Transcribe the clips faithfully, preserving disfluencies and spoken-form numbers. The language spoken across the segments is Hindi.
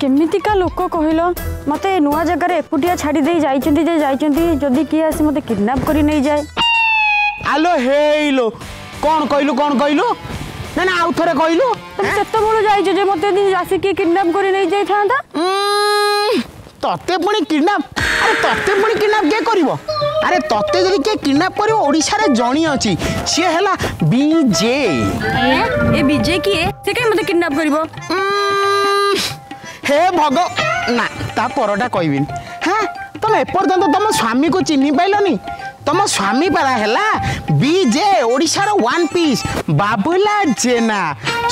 केमिका लोक कहल मत नुआ जगार एकुटिया छाड़ी दे जाती किए आसी मत किडनैप कर नहीं जाए। आलो हेलो कौन कहलु कौन कहलु ना ना आउ थरे कहलु से जे मत आसिक किडनैप कर नहीं जाई था तत्ते पुणी किडनैप। अरे तत्ते पुणी किडनैप के करबो? अरे तत्ते जदी के किडनैप करबो ओडिसा रे जणी अछि से हला बीजे। ए बीजे किए से के मते किडनैप करबो? हे भगो ना ता परडा कहबिन। हां तुम एपर्यंत तुम स्वामी को चिन्ह पाइलनी तुम स्वामी परा हैला बीजे ओडिसा रो वन पीस बाबुला जेना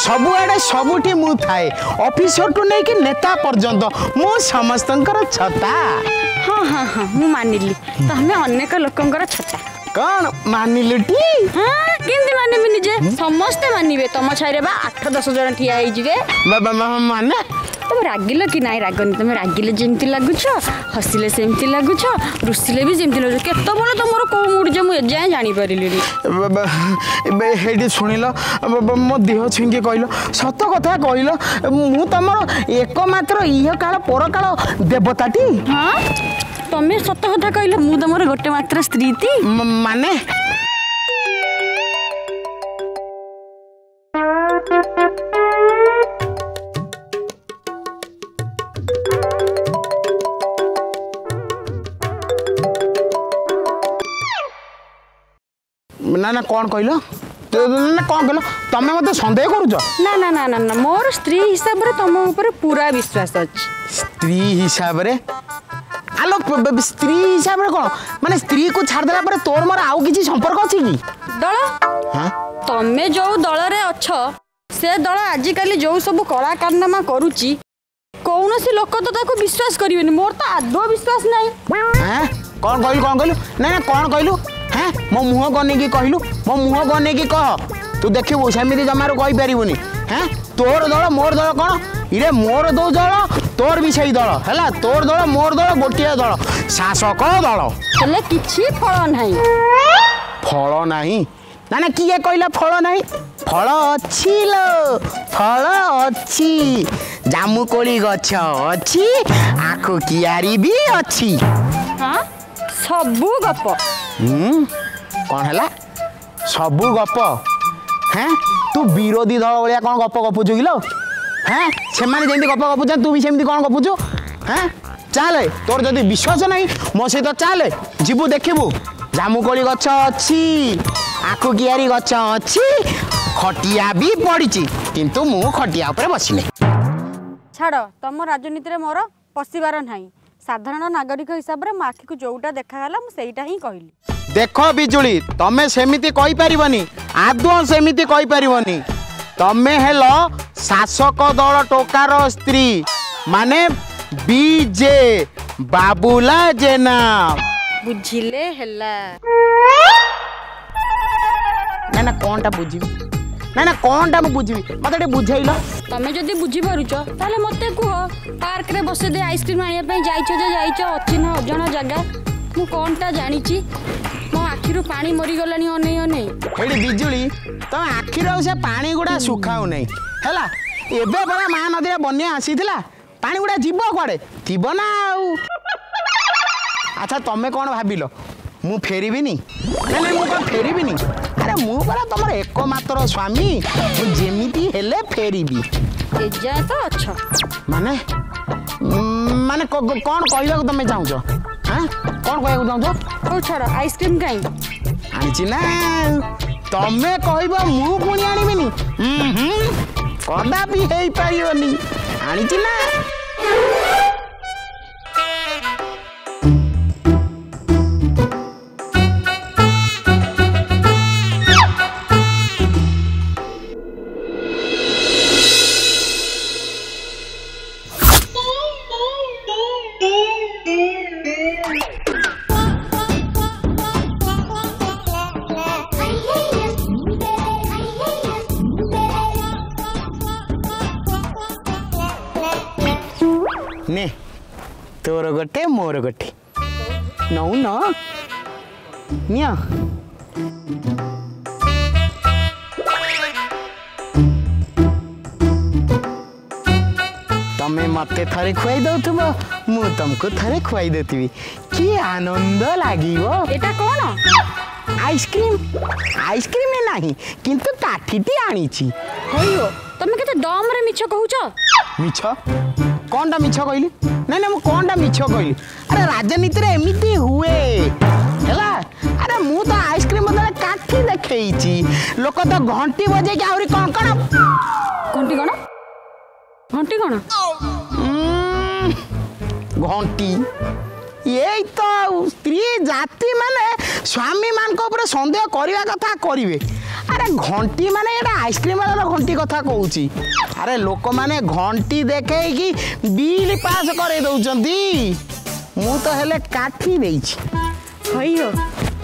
सबुआड़े सबुठी मु थाए ऑफिसर टू नहीं कि नेता पर्यंत मु समस्तंकर छता। हां हां हां मु मानिली तमे अनेक लोकंकर छता कौन मानिलीटी? हां केमती मानिबि निजे समस्त मानिबे तुम छाइरे बा आठ दस जन ठिया हे जिवे बाबा माने तुम रागिल कि ना रागन तुम रागिले जेमती लगुछ हसिले सेमती लगुछ रुसिले भी जेमती लगुछ केतो बोल तुमरो को मूड जे मु जाय जानि परिली बाबा ए हेडी सुनिलो मो देह छिंगे कहलो सत कथा कहलो मु तमरो एकमात्र इह काल परकाल देवताटी। हां तमे सत कथा कहलो मु तमरो गोटे मात्र स्त्री ती माने ना ना कौन कहलो ना कौन कहलो तमे मते संदेह करूछ? ना ना ना ना मोर स्त्री हिसाब रे तम ऊपर पूरा विश्वास अछि। स्त्री हिसाब रे आलो स्त्री हिसाब रे कोन माने स्त्री को छाड़ देला पर तोर मोर आउ किछि संपर्क अछि कि दळ? हां तमे जो दळ रे अछ से दळ आजि काली जो सब कला कारनामा करूची कोनोसी लोक तो ताको विश्वास करिवेनी मोर तो आदो विश्वास नाही। हां कोन कहलु कोन कहलु ना ना कोन कहलु? हां मो मुह गने की कहलु मो मुह गने की कह तू देखिबो समिति जमारो कहि परिबोनी। हां तोर दळ मोर दळ कोन इरे मोर दो दळ तोर भी सही दळ हला तोर दळ मोर दळ गोटिया दळ शासक दळ हले किछि फळ नाही। फळ नाही ना ना किए कहला फळ नाही? फळ अछि लो फळ अछि जामु कोली गछ अछि आखो कियारी भी अछि। हां सबु गप हम्म कौन हैला सबु गप? हैं तू विरोधी दल भलिया कौन गप गपुछु किलो? हैं से माने जेंती गप गपुछ तू भी सेमती कौन गपुछु? हैं चले तोर जदी विश्वास नहीं मो से तो चले जीवु देखिबु जामुकोली गछ अछि आखु गियारी गछ अछि खटिया भी पड़ीची किंतु मु खटिया ऊपर बसिले छाड़ो तम राजनीति रे मोर पसिबार नाही साधारण नागरिक हिसाब रे माखी को जोटा देखाला मु सेईटा ही कहली। देखो बिजुली तमे सेमिति कहि परिवनी आदो सेमिति कहि परिवनी तमे हेलो शासक दल टोकार स्त्री माने बीजे बाबुला जेना बुझिले हेला ना कोनटा बुझिबी ना ना कोनटा मु बुझिबी मते बुझाइलो तमे जदी बुझी परुछ ताले मते कुह पार्क रे बसे दे आइसक्रीम आनिया पे जाइछो जे जाइछो अचिन अजण जगह मु कोनटा जानिची मो आखिरु पानी मरि गलानी अनै अनै हेडी बिजुली त आखिरु से पानी गुडा सुखाउ नै हैला एबे बडा महानदी रे बन्या आसीथिला पानी गुडा जीव कोडे थीबो ना आउ। अच्छा तमे कोन भाबिलो मु फेरीबिनी ना ना मु कोन फेरीबिनी? अरे मु बरा तमर एकमात्र स्वामी मु जेमिति हेले फेरीबी ए जाय तो अच्छा माने माने कोन कहला को तमे जाऊ जो? हां कोन कहला को जाऊ जो? ओ छाड़ आइसक्रीम काई आइची ना तमे कहबो मु कोनी आनिबिनी हम्म हम्म कदा भी हेई पाइयोनी आनिची ना ने तोर गोटे मोर गोटे नौ ना निया तम तमे मते थरे खुआई दउथबो मु तुमको थरे खुआई देतिबी की आनंद लागिबो। एटा कोन आइसक्रीम? आइसक्रीम में नाही किंतु काठीटी आनीची। होयो तमे केते डम रे मिछ कहूचो? मिछ कोनडा मिछ कहली? नै नै मु कोनडा मिछ कहली? अरे राजनीति रे एमिति हुए हला। अरे मु तो आइसक्रीम बदले काठी देखेईची। लोक तो घंटी बजे के आउरी कोन कोन घंटी कोन घंटी कोन घंटी ये तो स्त्री जाति माने स्वामी मान को ऊपर संदेह करवा कथा करिवे। अरे घंटी माने एटा आइसक्रीम वाला घंटी कथा कहूची। अरे लोक माने घंटी देखेई की बिल पास करे दउचंती। मु तो हेले काठी देईची। होयो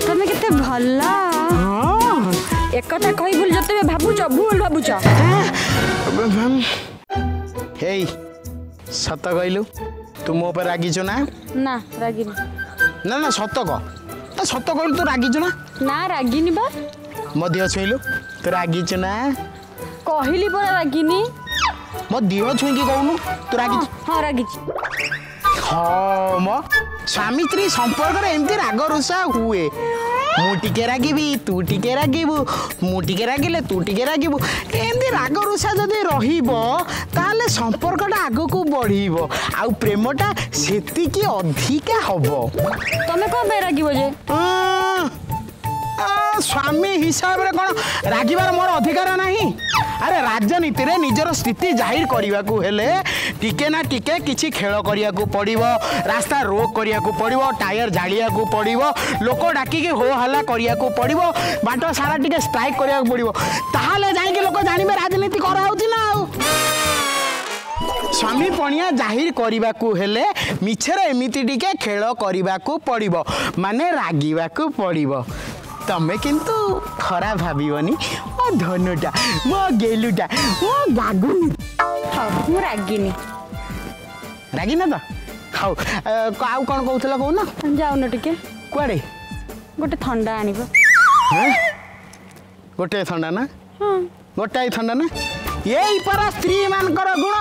तमे केते भल्ला। हां एकटा कहि भूल जते भाबुच भूल भाबुच। हे सत कहलु तू मो पर रागिचो ना? ना रागिनी। ना ना सत कह। त सत कहलु तू रागिचो ना? ना रागिनी बा। मो दियो छुइलु तू रागिचो ना? कहिली पर रागिनी। मो दियो छुई की कहनु तू रागिची? हां रागिची। हां मो स्वामी स्त्री संपर्क रे एमती राग रोसा हुए। मु टिके रागिबी तू टिके रागिबू मु टिके रागिले तू टिके रागिबू एमती राग रोसा जदी रहिबो ताले संपर्कटा आगो को बढ़िबो आ प्रेमटा सेती की अधिका हबो। तमे को बे रागिबो जे आ स्वामी हिसाब रे कोन रागिबार मोर अधिकार नाही। अरे राजनीति रे निजर स्थिति जाहिर करिवा को हेले टिके ना टिके किछि खेल करिया को पड़िबो, रास्ता रोक करिया को पड़िबो, टायर झाड़िया को पड़िबो, लोको डाकी के हो हल्ला करिया को पड़िबो, बाटो सारा टिके स्ट्राइक करिया को पड़िबो। ताहाले जाय के लोको जानिबे राजनीति करा होउची ना। स्वामी पणिया जाहिर करिवा को हेले मिछरे एमिति टिके खेल करिवा को पड़िबो माने रागिवा को पड़िबो। तमे किंतु खरा भाबिवनी ओ धनुटा मो गेलुटा ओ गागुनी। हां मु रागिनी रागिना त हाउ आउ कोन कहउतला कहू ना जाऊ न टिके कोडे गोटे ठंडा आनिबो। ह गोटे ठंडा ना? हां गोटाई ठंडा ना। एई परा स्त्री मानकर गुण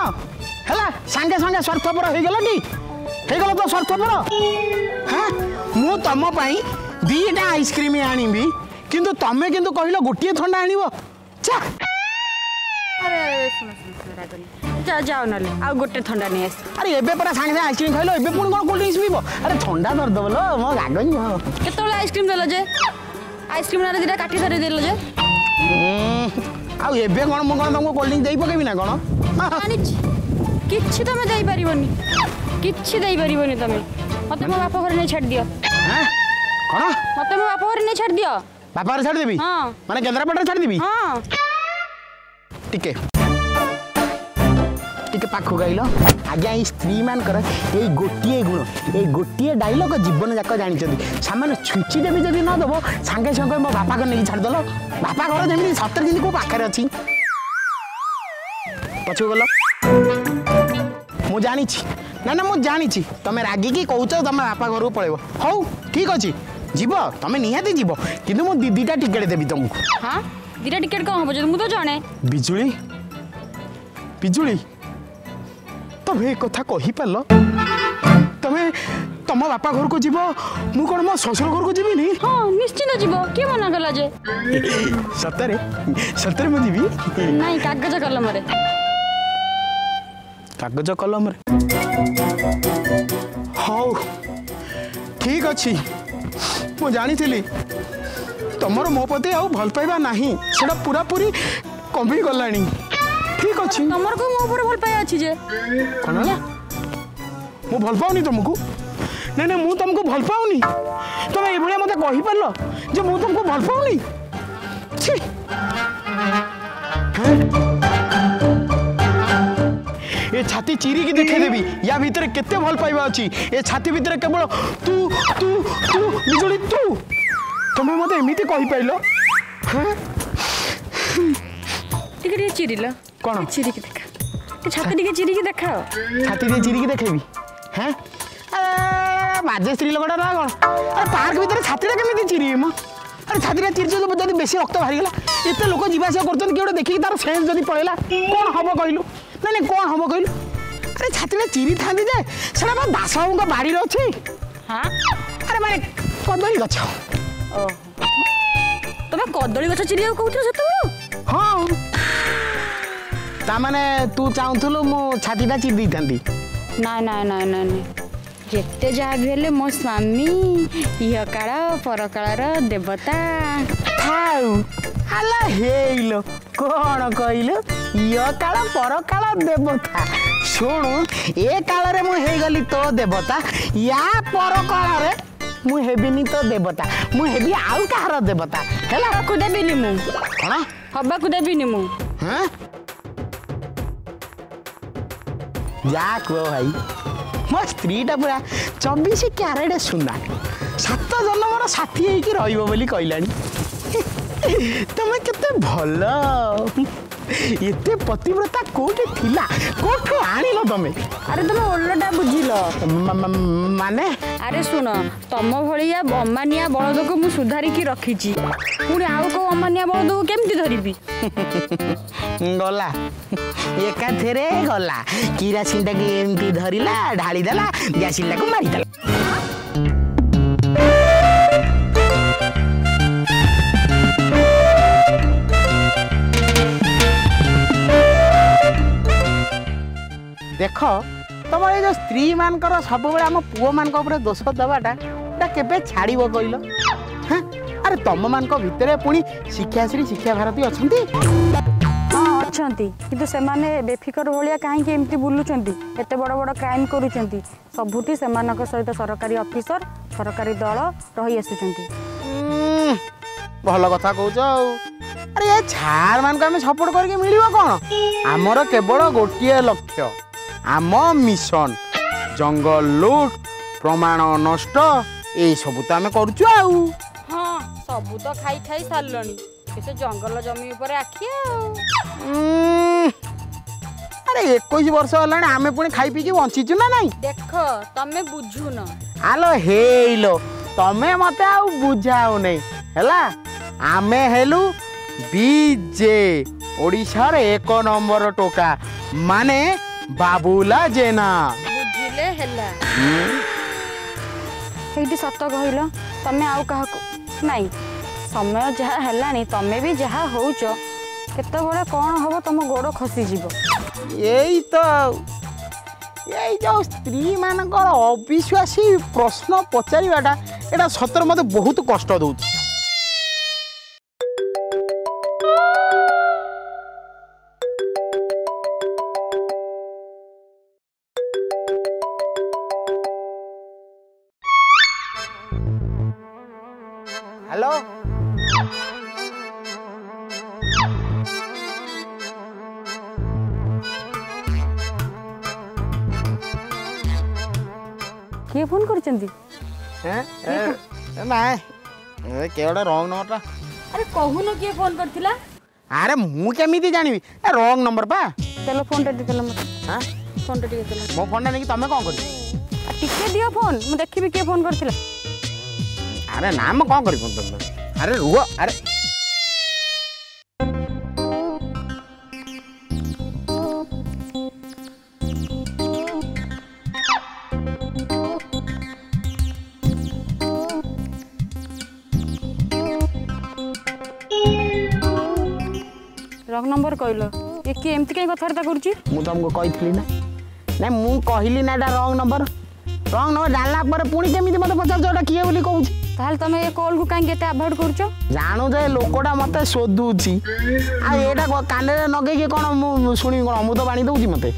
हला संगे संगे स्वार्थपर होई गेल डी हे गेल तो स्वार्थपर। हां मु तम पई दीटा आइसक्रीम आनीबी किंतु तमे किंतु कहिलो गुटिए ठंडा आनीबो। चा अरे सुन सुन रागनी जा जाओ नले आ गुटे ठंडा नै आस। अरे एबे परा सांगे आइसक्रीम खइलो एबे पुण कोन कोल्ड ड्रिंक्स पीबो। अरे ठंडा धर दबलो मो रागनी। केतो आइसक्रीम देलो जे आइसक्रीम ना दीटा काठी धर देलो जे आ एबे कोन मो कोन तुमको कोल्ड ड्रिंक्स देई पकेबी ना कोन मानी किछि तमे देई परिबोनी किछि देई परिबोनी तमे मते मो बाप घर नै छाड़ दियो। हां कोन मते मो बाप घर नै छाड़ दियो। बापा रे छाड़ देबी? हां माने केंद्रापड़ा रे छाड़ देबी? हां टिके टिके पाखो गइलो आगे आ स्त्री मान कर ए गोटिए गुण ए गोटिए डायलॉग जीवन जाक जानि छथि। सामान्य छुंची देबी जदी न दबो संगे संगे मो बापा को नै छाड़ दलो। बापा घर जेमि सत्तर दिन को पाखर अछि पछो गलो मो जानि छी। ना ना मो जानि छी तमे रागी की कहउछो तमे बापा घर पळेबो। हौ ठीक अछि जीव तमे निहाते जीव किंतु मो दीदीटा टिकट देबी तुमको। हां दीदीटा टिकट कोन होबो जे मु तो जाने। बिजुली बिजुली तमे कथा कहि पालो? तमे तम बापा घर को जीव मु कोन मो ससुर घर को जीबी नी? हां निश्चित जीव के मना करला जे सतरे सतरे मु जीबी नहीं कागज कलम रे कागज कलम रे। हां ठीक अछि मु जानी थिली तमरो मो पते आ भल पाइबा नाही सेडा पूरा पूरी कमी गलाणी। ठीक अछि तमर को मो ऊपर भल पाइ अछि जे कोनला मु भल पाउनी तुमको। नै नै मु तुमको भल पाउनी तमे ए भले मते कहि परलो जे मु तुमको भल पाउनी। छी ए छाती चीरी के देखे देबी या भीतर केते भल पाइबा अछि। ए छाती भीतर केवल तू तू तू बिजुली तू तमे मते एमिति कहि पाइलो? हां टिके रे चिरिला कोन चिरि के देखा के छाती टिके चिरि के देखाओ। छाती रे चिरि के देखेबी? हां बाजे स्त्री लगडा ना कोन अरे पार्क भीतर छाती रे केमिति चिरि म? अरे छाती रे चिरजो जदी बेसी रक्त भारी गेला एते लोक जीवासिया करतन केओ देखि तार सेंस जदी पळेला कोन हबो कहिलु? नै नै कोन हबो कहिलु? अरे छाती चिरी था दास बाबू बाड़ी अच्छी हाँ अरे माने कदमी गच तुम कदमी गच चिरी हाँ ताने तू चाहूल मो छाती चिरी था ना ना ना ना जिते जहाँ भी हेले मो स्वामी इह काल परकाल देवता थाला हेलो कौन कहल इह काल परकाल देवता शुणु ए काल रे मु हेगली तो देवता या परकाल रे मु हेबिनी तो देवता मु हेबी आउ कहार देवता हेला को देबिनी मु कणा हबा को देबिनी मु हां या को भाई मो स्त्रीटा पूरा चौबीस क्यारेट सुना सात जन्मर साथी रही कहला तुम के भल ये पतिव्रता कौटे थिला कौटू आनिल तमें अरे तुम ओलटा बुझिल माने अरे सुन तुम भाया अमानिया बलद को मुझे सुधारिकी रखी पुणी आउ कौ अमानिया बलद को केमती धरबी गला एकाथे गला किरासिन टाक एमती धरला ढालीदेला गैसिन टाक मारिदेला देख तुम ये जो स्त्री मान सब आम पुओ मान दोष दबाटा केबे छाड़ कहल हाँ अरे तुम मान भितर पुणी शिक्षाश्री शिक्षा भारती अच्छा किंतु से माने बेफिकर भाया कहीं बुलूंट एत बड़ बड़ क्राइम करुँच सबुठी से सहित सरकारी अफिसर सरकारी दल रही आसुँच भल कथा कह अरे ये छार मानक सपोर्ट करके मिल कौन आमर केवल गोटे लक्ष्य आम मिशन जंगल लुट प्रमाण नष्ट ये सब तो आम कर हाँ सबू तो खाई खाई सारे से जंगल जमी आखि अरे एक वर्ष होगा आम पुणी खाई पीछे बंचीचु ना नहीं देख तुम बुझुन आलो हेलो तमें मत बुझाओ नहीं आमे हेलु बीजे ओडिशार एक नंबर टोका माने बाबूला जेना बुझिले हला हेडी सत कहल तमें आउ कहा नहीं समय जहा हलानी तमें भी जहा होउचो केते बडा कोन होबो तुम गोड़ खसी जीवो एई तो एई जो स्त्री मानकर अविश्वासी प्रश्न पचारिवाटा एटा सतर मते बहुत कष्ट दउछ हेलो किए फोन कर चंदी हैं ए माय ए केवडा रॉन्ग नंबरटा अरे कहू न किए फोन करथिला अरे मु केमिति जानिबी ए रॉन्ग नंबर पा चलो फोन दे देला मत हां फोन दे देला मो फोन नै कि तमे कोन कर टिके दियो फोन मु देखिबी किए फोन करथिला अरे नाम कौन कर अरे रुह अरे रॉन्ग नंबर कहल ये किए एमती कहीं कथबार्ता करी ना ना मु कहली ना एटा रॉन्ग नंबर रॉन्ग नंबर जानला पर पुणी केमी मत पचार किए बोली कहूँ ताल तमे ये कॉल को काई केते अवॉइड करछो जानू जे लोकोडा मते सोधुची आ एटा काने रे नगे के कोन मु सुनी कोन अमृत बाणी दउची मते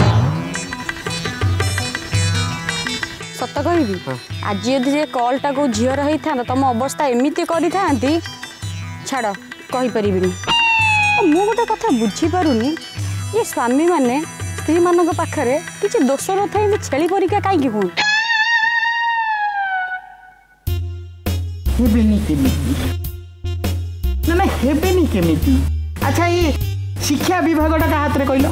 सत्ता कहिबी आज यदि जे कॉल टा को झियर होई था तम अवस्था एमिति करी थांती छाड़ कहि परिबिनी मु गोटे कथा बुझी पारुनी ये स्वामी माने स्त्री मानन के पाखरे किछि दोष न थाई छेली परिका काई कि कोन हेबेनी केमिति ना ना हेबेनी केमिति अच्छा ये शिक्षा विभाग का हाथ रे कहलो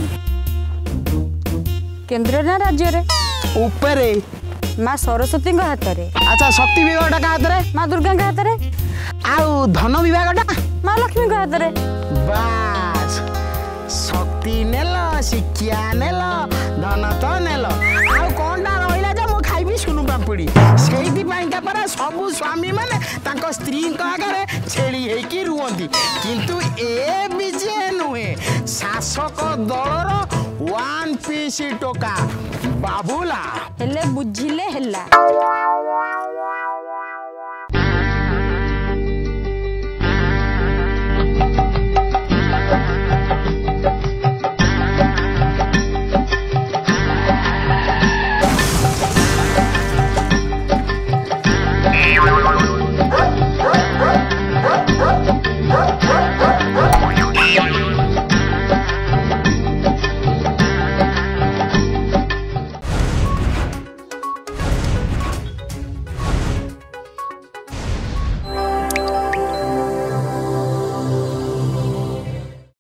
केंद्र ना राज्य रे ऊपरे मां सरस्वती का हाथ रे अच्छा शक्ति विभाग का हाथ रे मां दुर्गा का हाथ रे आउ धन विभाग का मां लक्ष्मी का हाथ रे बस शक्ति नेला शिक्षा नेला धन तो नेला सब स्वामी माने तांको स्त्री आगे छेड़ी होकर रुहंती किंतु ए विजय नुहे शासक दलर वन पीसी टोका बाबूला बुझिले।